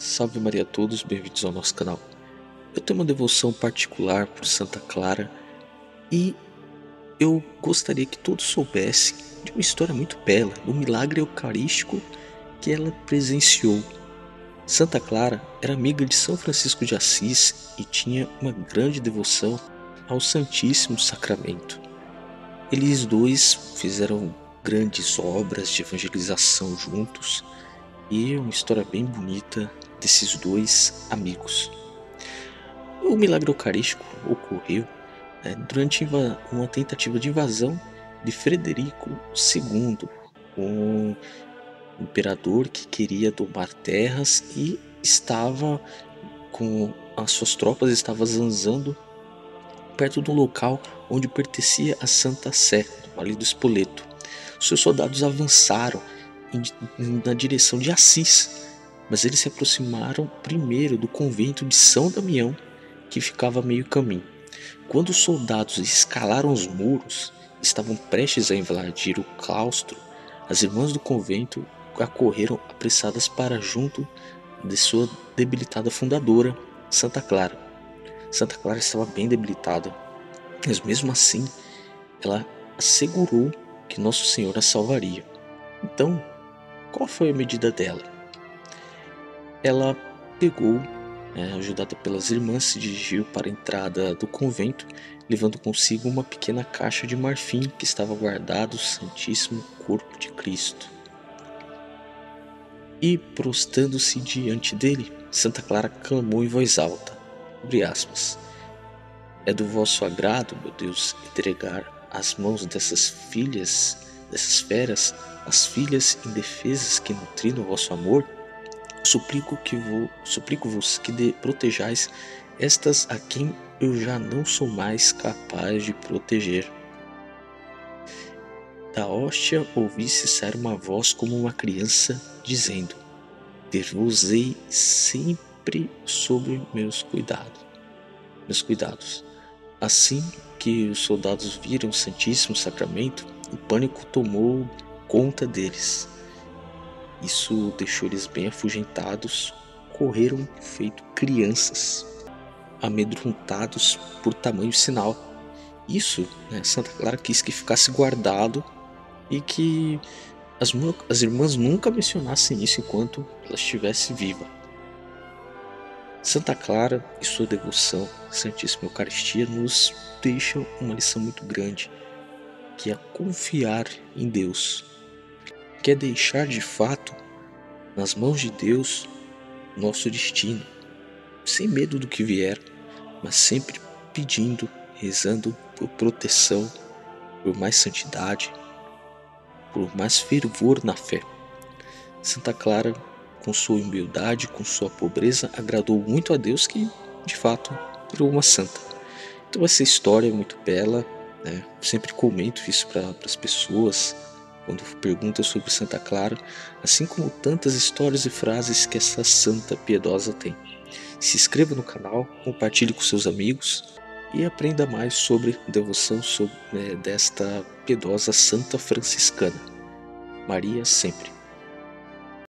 Salve Maria a todos, bem-vindos ao nosso canal. Eu tenho uma devoção particular por Santa Clara e eu gostaria que todos soubessem de uma história muito bela, do milagre eucarístico que ela presenciou. Santa Clara era amiga de São Francisco de Assis e tinha uma grande devoção ao Santíssimo Sacramento. Eles dois fizeram grandes obras de evangelização juntos e é uma história bem bonita desses dois amigos. O milagre eucarístico ocorreu durante uma tentativa de invasão de Frederico II, um imperador que queria domar terras e estava com as suas tropas, estava zanzando perto de um local onde pertencia a Santa Sé, no Vale do Espoleto. Seus soldados avançaram na direção de Assis, mas eles se aproximaram primeiro do convento de São Damião, que ficava a meio caminho. Quando os soldados escalaram os muros, estavam prestes a invadir o claustro, as irmãs do convento acorreram apressadas para junto de sua debilitada fundadora, Santa Clara. Santa Clara estava bem debilitada, mas mesmo assim ela assegurou que Nosso Senhor a salvaria. Então, qual foi a medida dela? Ela pegou, ajudada pelas irmãs, se dirigiu para a entrada do convento, levando consigo uma pequena caixa de marfim que estava guardado o Santíssimo Corpo de Cristo. E, prostrando-se diante dele, Santa Clara clamou em voz alta, abre aspas, é do vosso agrado, meu Deus, entregar às mãos dessas feras, as filhas indefesas que nutriram o vosso amor? Suplico-vos que protejais estas a quem eu já não sou mais capaz de proteger. Da hóstia ouvi-se sair uma voz como uma criança, dizendo, ter-vos-ei sempre sobre meus cuidados. Assim que os soldados viram o Santíssimo Sacramento, o pânico tomou conta deles. Isso deixou eles bem afugentados, correram feito crianças, amedrontados por tamanho sinal. Isso, Santa Clara quis que ficasse guardado e que as irmãs nunca mencionassem isso enquanto ela estivesse viva. Santa Clara e sua devoção à Santíssima Eucaristia nos deixam uma lição muito grande, que é confiar em Deus, que é deixar de fato nas mãos de Deus nosso destino, sem medo do que vier, mas sempre pedindo, rezando por proteção, por mais santidade, por mais fervor na fé. Santa Clara, com sua humildade, com sua pobreza, agradou muito a Deus, que de fato virou uma santa. Então essa história é muito bela, Sempre comento isso para as pessoas quando perguntam sobre Santa Clara, assim como tantas histórias e frases que essa santa piedosa tem. Se inscreva no canal, compartilhe com seus amigos e aprenda mais sobre a devoção desta piedosa santa franciscana. Maria sempre.